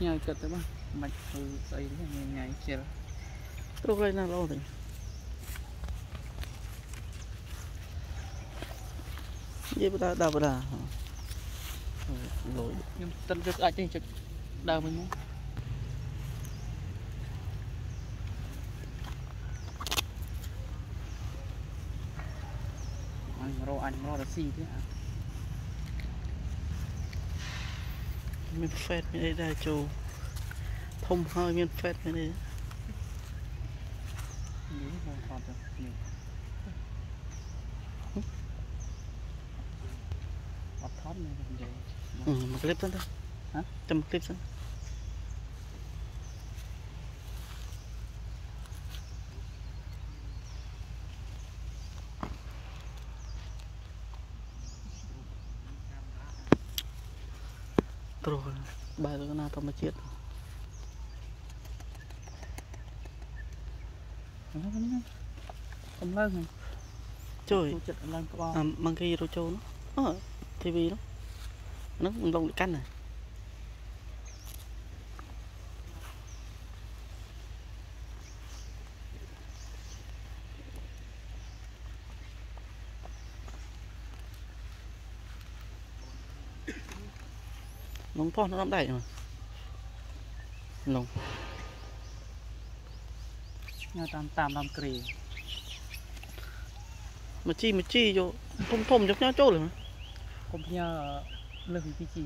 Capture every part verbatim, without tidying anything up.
Nhà chợ tới bác mạch từ ấy là ngày chiều tôi lên là lâu rồi vậy bữa đào bữa đào lỗi nhưng tân rất ai chơi chợ đào mình muốn anh mò anh mò là gì thế à mình phết mình đây ra chỗ thông hơi mình phết mình đây một clip thôi hả trong một clip thôi rồi bài đó là tao mà chết không lên không trời mang cái đồ trâu nó tê vê đó nó cũng vòng canh này nóng to nó lắm đẩy mà nóng nhà tam tam làm kì mà chi mà chi vô thôm thôm giống nhau chỗ rồi mà không nhờ lưng cái gì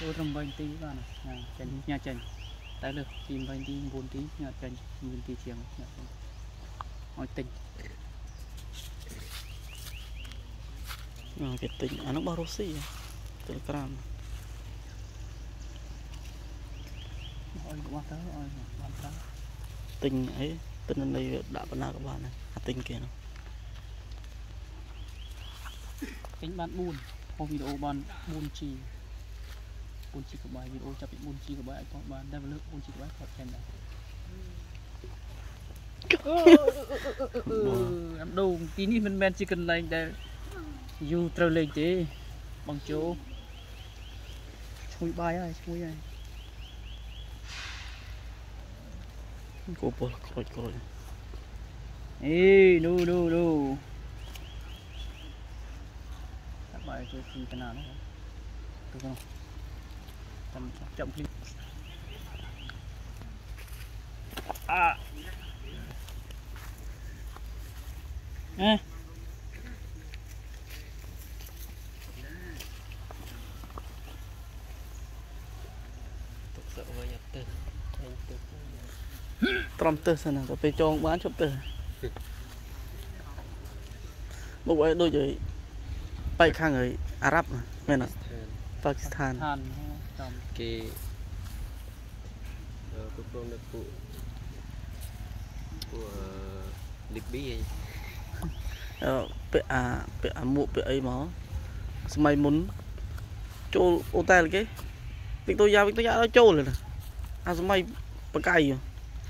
đôi rồng vành tí vào này chành nhà chành tái lực chìm vành tí bốn tí nhà chành bốn tí chiều hỏi tình cái tình à, nó bao rô xì telegram tình ấy tình ở đây đã bận nào các bạn này à, tình kia nó tính bán buồn hôm video bán buồn chi buồn chi của bài video chụp buồn chi của bài có bán đang lướt buồn chi của bài có trên này em đâu tí ní mình men chỉ cần lên để du trôi lên chứ bằng chỗ chui bài ai chui ai cô bồ coi coi ê nu nu nu bài tôi xin cái nào đó được không? Chậm chậm clip. À. Ê. Tục sợ với nhập từ. Trầm từ sao nào? Tôi phải cho bán chụp từ. Một cái đôi giày. Bay khang người Ả Rập mà, là Pakistan. Cái program đặc vụ của Lịch Bỉ. Ờ, bị à, bị à mụ bị ấy mà. Mày muốn trâu ô tay là cái. Victoria Victoria nó trâu rồi nè. À, mày bật cày rồi.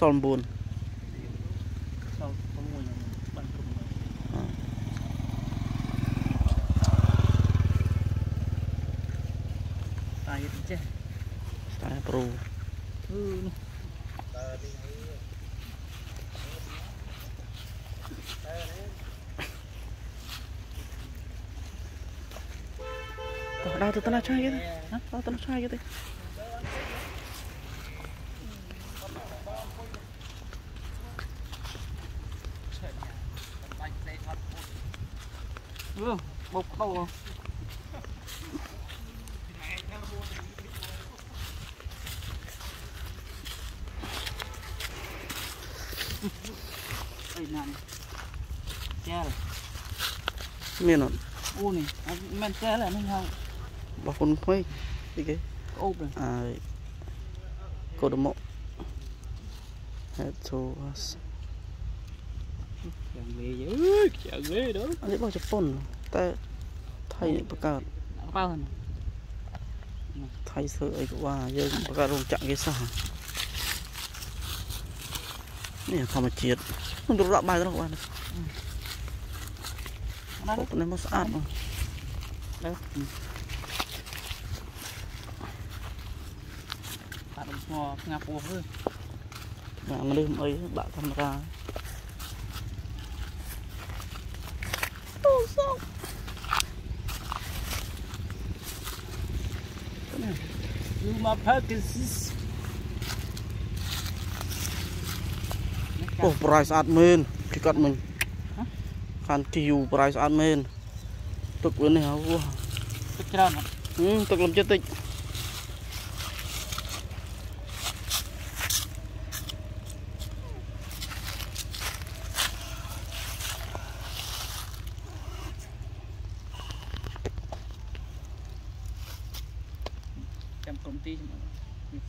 son buồn son buồn bận rộn tay chứ tay pro ừ tao tao tao chơi cái hả tao tao chơi cái bốc đâu không? miền u này, men che lại không bao con quay đi cái ốp này, à, cột mộ, hết rồi, chẳng về chứ, chẳng về đó, anh ấy bao chục tuần, ta thay bạc cát, bao hơn, thay sợi qua, giờ bạc cát luôn chặn cái sao, nè thằng mà chết, không được lọt bài đâu bạn. Open them most out. Left. Bạn mò ngáp uống thôi. Bạn lên mấy bạn tham gia. Ô sao? You my practice. Ô price admin, ticket mình. Khăn tiêu price admin tức bữa này hả vua tức ra hả ừ tức làm chết tích chăm công ty mình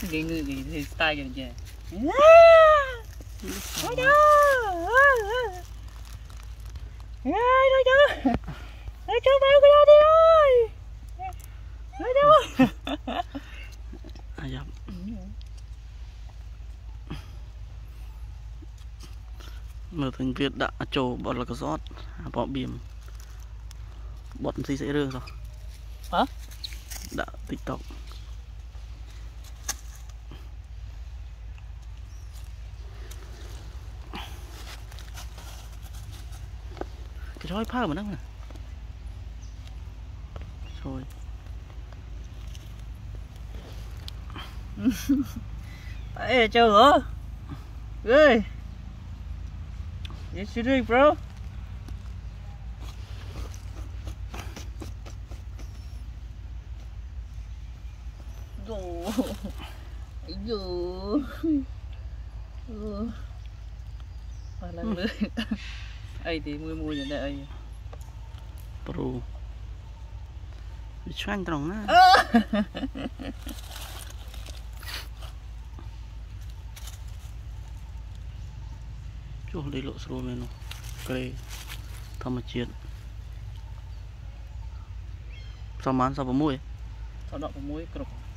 xin cái người gì thì style gì vậy? Thôi đó, thôi đó, thôi cho bao cái đó đi thôi, thôi đó. Ai dám? Mở thành Việt đã trổ bọn là cái rót, bỏ bìm, bọn gì sẽ rương rồi? Hả? Đã TikTok. Rồi phá mà nâng nè. Rồi. Ê châu hả? Ê. Yes you doing bro? Đồ. Ây dồ. Ừ. Bà lăng lưỡi. Ấy thì mưa mưa nhận đây pro bị xoang tròn á chua đi lộ sôi lên rồi cây thầm mà chiến sao mán sao vào mũi sao đọt vào mũi cực